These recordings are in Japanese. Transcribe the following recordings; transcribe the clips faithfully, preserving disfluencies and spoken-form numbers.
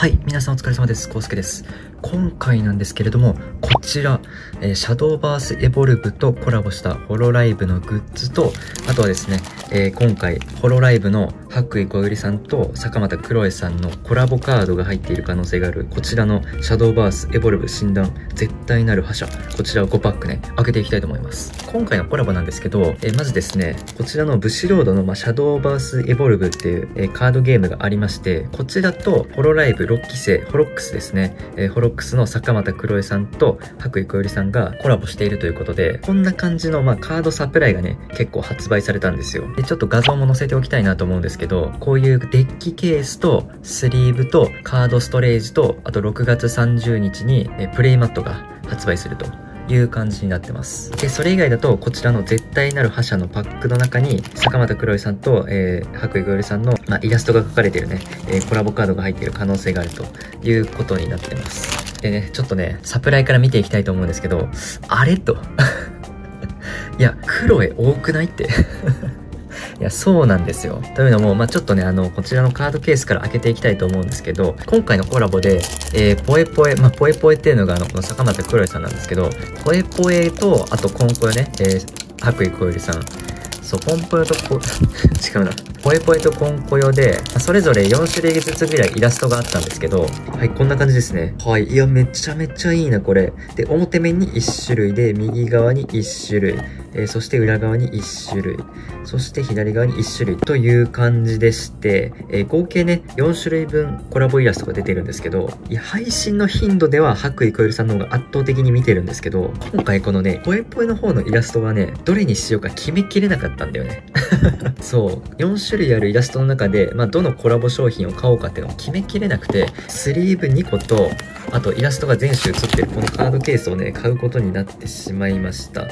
はい、皆さんお疲れ様です。康介です。今回なんですけれども、こちら、えー、シャドーバースエボルブとコラボしたホロライブのグッズと、あとはですね、えー、今回、ホロライブの白衣小百合さんと坂又クロエさんのコラボカードが入っている可能性がある、こちらのシャドーバースエボルブ診断、絶対なる覇者、こちらをごパックね、開けていきたいと思います。今回のコラボなんですけど、えー、まずですね、こちらのブシロードの、まあ、シャドーバースエボルブっていう、えー、カードゲームがありまして、こちらとホロライブろっきせい、ホロックスですね、えー、ホロックスの坂又クロエさんと白衣小百合さんがコラボしているということで、こんな感じの、まあ、カードサプライがね、結構発売されたんですよ。で、ちょっと画像も載せておきたいなと思うんですけど、こういうデッキケースとスリーブとカードストレージと、あとろくがつさんじゅうにちにえプレイマットが発売するという感じになってます。で、それ以外だと、こちらの絶対なる覇者のパックの中に、坂又クロエさんと、えー、白衣小百合さんの、まあ、イラストが描かれているね、えー、コラボカードが入っている可能性があるということになってます。でね、ちょっとね、サプライから見ていきたいと思うんですけど、あれと。いや、クロエ多くないって。いや、そうなんですよ。というのも、まあ、ちょっとね、あの、こちらのカードケースから開けていきたいと思うんですけど、今回のコラボで、えー、ポエポエ、まあ、ポエポエっていうのが、あの、この坂又クロエさんなんですけど、ポエポエと、あと、コンポエね、えー、白衣小百合さん。そう、コンポエとこ、違うな。ポエポエとコンポヨで、それぞれよんしゅるいずつぐらいイラストがあったんですけど、はい、こんな感じですね。はい、いや、めちゃめちゃいいな、これ。で、表面にいっしゅるいで、右側にいっしゅるい、えー、そして裏側にいっしゅるい、そして左側にいっしゅるいという感じでして、えー、合計ね、よんしゅるいぶんコラボイラストが出てるんですけど、いや、配信の頻度では白衣小百合さんの方が圧倒的に見てるんですけど、今回このね、ポエポエの方のイラストはね、どれにしようか決めきれなかったんだよね。そう、よんしゅるいあるイラストの中で、まあ、どのコラボ商品を買おうかっていうのを決めきれなくて、スリーブに個と、あとイラストが全種写ってるこのカードケースをね、買うことになってしまいました。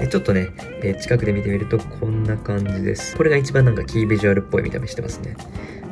で、ちょっとね、えー、近くで見てみるとこんな感じです。これが一番なんかキービジュアルっぽい見た目してますね。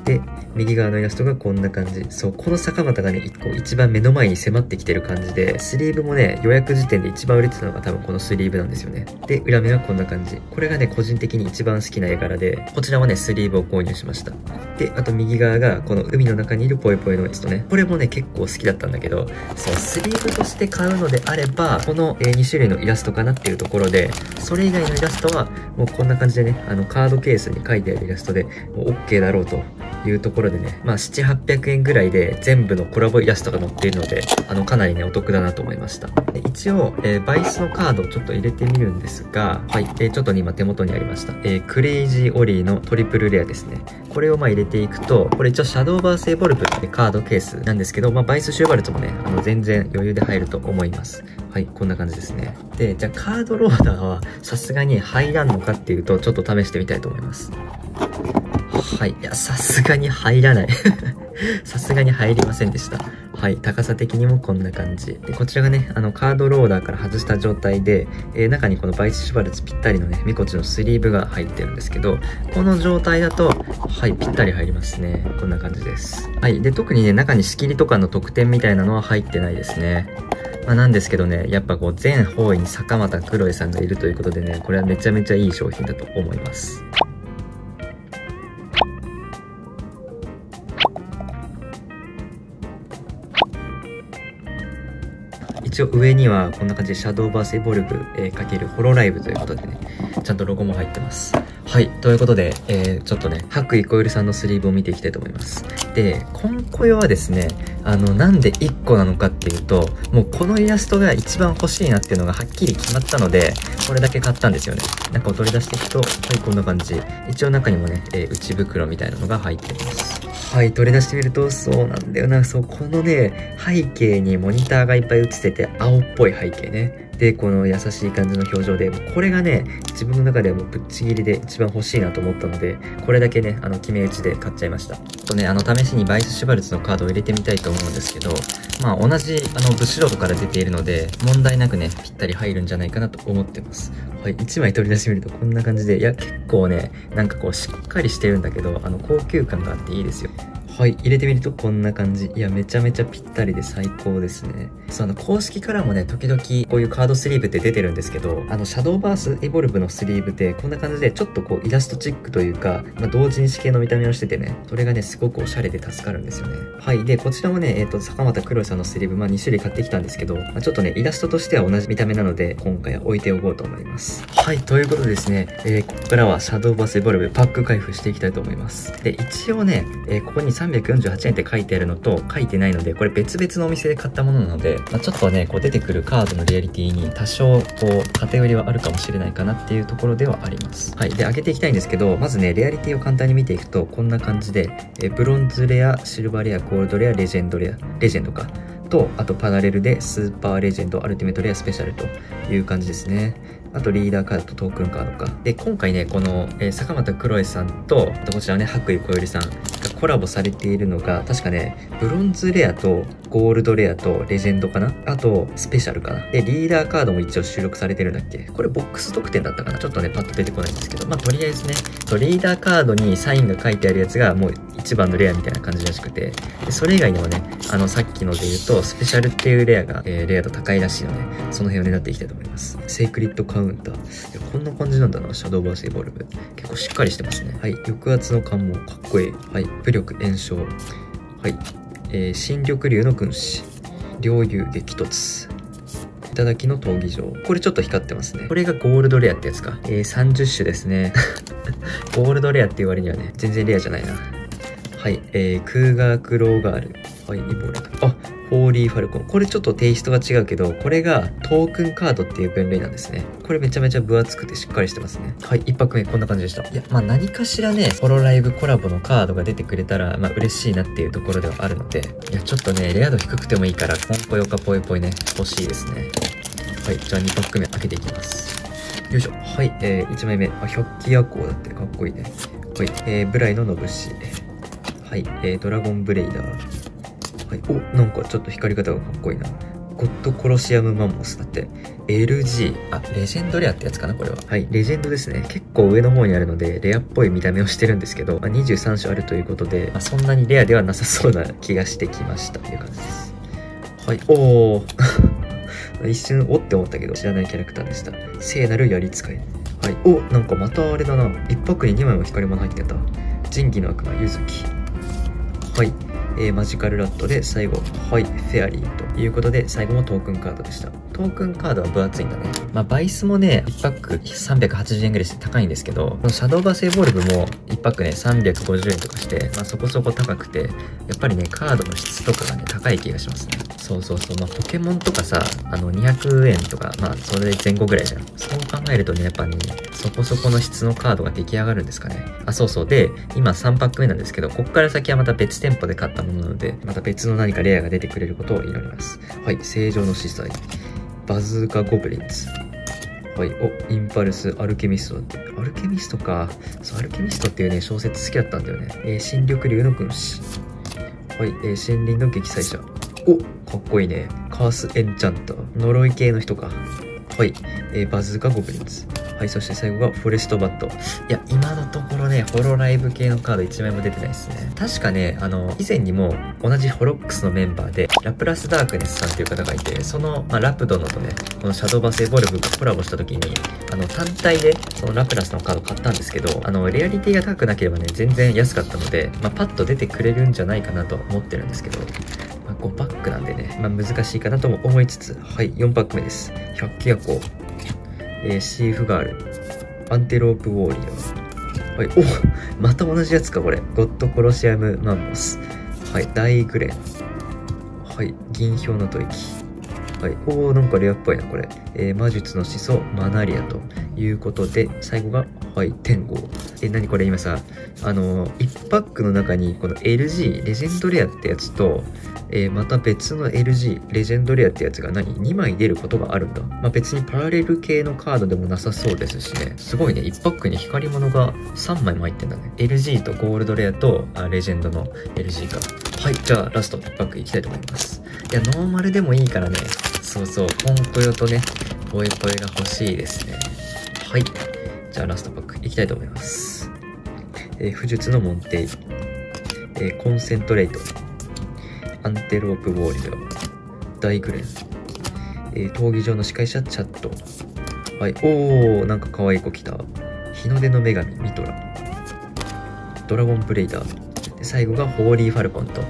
で、右側のイラストがこんな感じ。そう、この坂又がね、一個一番目の前に迫ってきてる感じで、スリーブもね、予約時点で一番売れてたのが多分このスリーブなんですよね。で、裏面はこんな感じ。これがね、個人的に一番好きな絵柄で、こちらはね、スリーブを購入しました。で、あと右側がこの海の中にいるぽいぽいのイラストね。これもね、結構好きだったんだけど、そう、スリーブとして買うのであれば、このにしゅるいのイラストかなっていうところで、それ以外のイラストは、もうこんな感じでね、あの、カードケースに書いてあるイラストで、もう オーケー だろうと。いうところでね、まあ、ななひゃくはっぴゃくえんぐらいで全部のコラボイラストが載っているので、あの、かなりね、お得だなと思いました。で、一応、えー、バイスのカードをちょっと入れてみるんですが、はい、えー、ちょっとね、今手元にありました。えー、クレイジーオリーのトリプルレアですね。これをまあ入れていくと、これ一応シャドーバースエボルブってカードケースなんですけど、まあ、バイスシューバルツもね、あの、全然余裕で入ると思います。はい、こんな感じですね。で、じゃあカードローダーはさすがに入らんのかっていうと、ちょっと試してみたいと思います。はい。いや、さすがに入らない。さすがに入りませんでした。はい。高さ的にもこんな感じ。で、こちらがね、あの、カードローダーから外した状態で、えー、中にこのバイスシュバルツぴったりのね、ミコチのスリーブが入ってるんですけど、この状態だと、はい、ぴったり入りますね。こんな感じです。はい。で、特にね、中に仕切りとかの特典みたいなのは入ってないですね。まあ、なんですけどね、やっぱこう、全方位に坂又クロエさんがいるということでね、これはめちゃめちゃいい商品だと思います。一応上にはこんな感じでシャドーバースエボルブ、えー、×ホロライブということでね、ちゃんとロゴも入ってます。はい。ということで、えー、ちょっとね、白衣小百合さんのスリーブを見ていきたいと思います。で、コンコヨはですね、あの、なんでいっこなのかっていうと、もうこのイラストが一番欲しいなっていうのがはっきり決まったので、これだけ買ったんですよね。中を取り出していくと、はい、こんな感じ。一応中にもね、えー、内袋みたいなのが入ってます。はい、取り出してみると、そうなんだよな。そう、このね、背景にモニターがいっぱい映ってて、青っぽい背景ね。で、この優しい感じの表情で、これがね、自分の中ではもうぶっちぎりで一番欲しいなと思ったので、これだけね、あの、決め打ちで買っちゃいました。ちょっとね、あの、試しにバイスシュバルツのカードを入れてみたいと思うんですけど、まあ、同じ、あの、ブシロードから出ているので、問題なくね、ぴったり入るんじゃないかなと思ってます。はい、いちまい取り出してみるとこんな感じで、いや、結構ね、なんかこう、しっかりしてるんだけど、あの、高級感があっていいですよ。はい、入れてみるとこんな感じ。いや、めちゃめちゃぴったりで最高ですね。そう、あの、公式からもね、時々こういうカードスリーブって出てるんですけど、あの、シャドーバースエボルブのスリーブってこんな感じで、ちょっとこう、イラストチックというか、まあ、同人誌系の見た目をしててね、それがね、すごくおしゃれで助かるんですよね。はい、で、こちらもね、えっと、坂又黒さんのスリーブ、まあ、に種類買ってきたんですけど、まあ、ちょっとね、イラストとしては同じ見た目なので、今回は置いておこうと思います。はい、ということでですね、えー、ここからはシャドーバースエボルブパック開封していきたいと思います。で、一応ね、えー、ここにさんびゃくよんじゅうはちえんって書いてあるのと書いてないので、これ別々のお店で買ったものなので、まあ、ちょっとねこう出てくるカードのリアリティに多少こう偏りはあるかもしれないかなっていうところではあります。はい、で上げていきたいんですけど、まずねレアリティを簡単に見ていくとこんな感じで、えブロンズレア、シルバーレア、ゴールドレア、レジェンドレアレジェンドかと、あとパラレルでスーパーレジェンド、アルティメットレア、スペシャルという感じですね。あとリーダーカードとトークンカードか。で、今回ね、この、えー、坂又黒さんと、あとこちらね、白衣こよりさんがコラボされているのが、確かね、ブロンズレアとゴールドレアとレジェンドかな、あとスペシャルかな。で、リーダーカードも一応収録されてるんだっけ、これボックス特典だったかな、ちょっとね、パッと出てこないんですけど、まあとりあえずね、リーダーカードにサインが書いてあるやつがもう一番のレアみたいな感じらしくて、でそれ以外にもね、あの、さっきので言うと、スペシャルっていうレアが、えー、レア度高いらしいので、その辺を狙っていきたいと思います。セイクリッドカウンター。いや、こんな感じなんだな、シャドーバースエボルブ。結構しっかりしてますね。はい、抑圧の感もかっこいい。はい、武力炎症。はい、えー、新緑竜の軍師。領有激突。頂きの闘技場。これちょっと光ってますね。これがゴールドレアってやつか。えー、さんじゅっしゅですね。ゴールドレアっていう割にはね、全然レアじゃないな。はい、えー、クーガークローガール。はい、イボルト。あ、ホーリーファルコン。これちょっとテイストが違うけど、これがトークンカードっていう分類なんですね。これめちゃめちゃ分厚くてしっかりしてますね。はい、一泊目こんな感じでした。いや、まあ何かしらね、ホロライブコラボのカードが出てくれたら、まあ嬉しいなっていうところではあるので、いや、ちょっとね、レア度低くてもいいから、コンポヨカポイポイね、欲しいですね。はい、じゃあに泊目開けていきます。よいしょ。はい、えー、いちまいめ。あ、百鬼夜行だってかっこいいね。はい、えー、ブライののぶし。はい、えー、ドラゴンブレイダー。はい、お、なんかちょっと光り方がかっこいいな。ゴッドコロシアムマンモスだって。エルジー。あ、レジェンドレアってやつかな、これは。はい、レジェンドですね。結構上の方にあるので、レアっぽい見た目をしてるんですけど、まあ、にじゅうさん種あるということで、まあ、そんなにレアではなさそうな気がしてきましたという感じです。はい、おー。一瞬、おって思ったけど、知らないキャラクターでした。聖なる槍使い。はい、お、なんかまたあれだな。一泊ににまいも光り物入ってた。仁義の悪魔、ゆずき。はい。えー、マジカルラットで最後、はい、フェアリーということで、最後もトークンカードでした。トークンカードは分厚いんだね。まあ、バイスもね、いちパックさんびゃくはちじゅうえんぐらいして高いんですけど、このシャドーバースエボルブもいちパックね、さんびゃくごじゅうえんとかして、まあ、そこそこ高くて、やっぱりね、カードの質とかがね、高い気がしますね。そうそうそう、まあ、ポケモンとかさ、あの、にひゃくえんとか、まあ、それ前後ぐらいじゃん。そう考えるとね、やっぱね、そこそこの質のカードが出来上がるんですかね。あ、そうそう。で、今さんパック目なんですけど、こっから先はまた別店舗で買ったものなので、また別の何かレアが出てくれることを祈ります。はい、正常の司祭。バズーカゴブリンズ。はい、お、インパルス、アルケミストだって。アルケミストか。そう、アルケミストっていうね、小説好きだったんだよね。えー、新緑竜の軍師。はい、えー、森林の撃砕者。お、かっこいいね。カースエンチャンター。呪い系の人か。はい、えー、バズーカゴブリンズ。はい、そして最後がフォレストバット。いや、今のところね、ホロライブ系のカードいちまいも出てないですね。確かね、あの、以前にも同じホロックスのメンバーで、ラプラスダークネスさんっていう方がいて、その、まあ、ラプドノとね、このシャドーバースエボルブがコラボした時に、あの、単体で、そのラプラスのカード買ったんですけど、あの、レアリティが高くなければね、全然安かったので、まあ、パッと出てくれるんじゃないかなと思ってるんですけど、まあ、ごパックなんでね、まあ、難しいかなとも思いつつ、はい、よんパック目です。百鬼夜行。えー、シーフガール、アンテロープウォーリアー、はい、おまた同じやつか、これ。ゴッドコロシアムマンモス、はい、大グレン、はい、銀氷の吐息、はい、おー、なんかレアっぽいな、これ。えー、魔術の始祖、マナリアということで、最後が、はい、天狗。え、なにこれ、今さ、あのー、いちパックの中に、この エルジー、レジェンドレアってやつと、えー、また別の エルジー、レジェンドレアってやつが何 ?に 枚出ることがあるんだ。まあ、別にパラレル系のカードでもなさそうですしね。すごいね。いちパックに光り物がさんまいも入ってんだね。エルジー とゴールドレアと、あ、レジェンドの エルジー か。はい。じゃあ、ラストいちパックいきたいと思います。いや、ノーマルでもいいからね。そうそう。コンポヨとね、ポエポエが欲しいですね。はい。じゃあ、ラストパックいきたいと思います。えー、不術の門弟。えー、コンセントレート、アンテロープウォーリド、大グレン、えー、闘技場の司会者チャット、はい、おー、なんか可愛い子来た。日の出の女神、ミトラ、ドラゴンブレイダー、で最後がホーリーファルコンと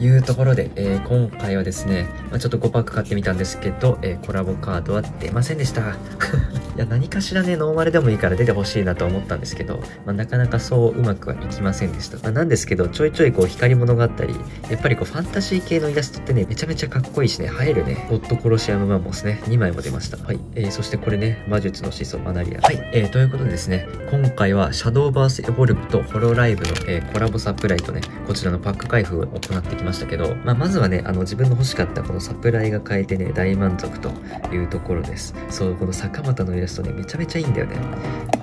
いうところで、えー、今回はですね、まあ、ちょっとごパック買ってみたんですけど、えー、コラボカードは出ませんでした。いや、何かしらね、ノーマルでもいいから出てほしいなと思ったんですけど、まあ、なかなかそううまくはいきませんでした。まあ、なんですけど、ちょいちょいこう光り物があったり、やっぱりこうファンタジー系のイラストってね、めちゃめちゃかっこいいしね、映えるね、ゴッドコロシアムマンモスね、にまいも出ました。はい。えー、そしてこれね、魔術の始祖マナリア。はい。えー、ということでですね、今回はシャドーバースエボルブとホロライブの、えー、コラボサプライとね、こちらのパック開封を行ってきましたけど、まあ、まずはね、あの、自分の欲しかったこのサプライが買えてね、大満足というところです。そう、この坂本のイラストイラストね、めちゃめちゃいいんだよね。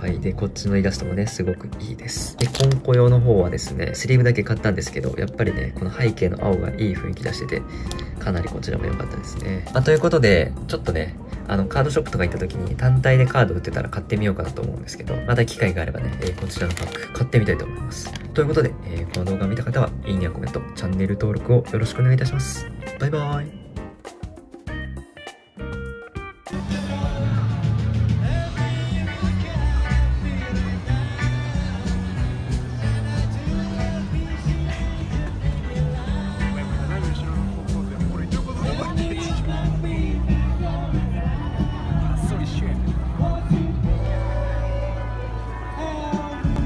はい。で、こっちのイラストもね、すごくいいです。で、コンコ用の方はですね、スリーブだけ買ったんですけど、やっぱりね、この背景の青がいい雰囲気出してて、かなりこちらも良かったですね。まあ、ということで、ちょっとね、あの、カードショップとか行った時に単体でカード売ってたら買ってみようかなと思うんですけど、また機会があればね、えー、こちらのパック買ってみたいと思います。ということで、えー、この動画を見た方は、いいねやコメント、チャンネル登録をよろしくお願いいたします。バイバーイ。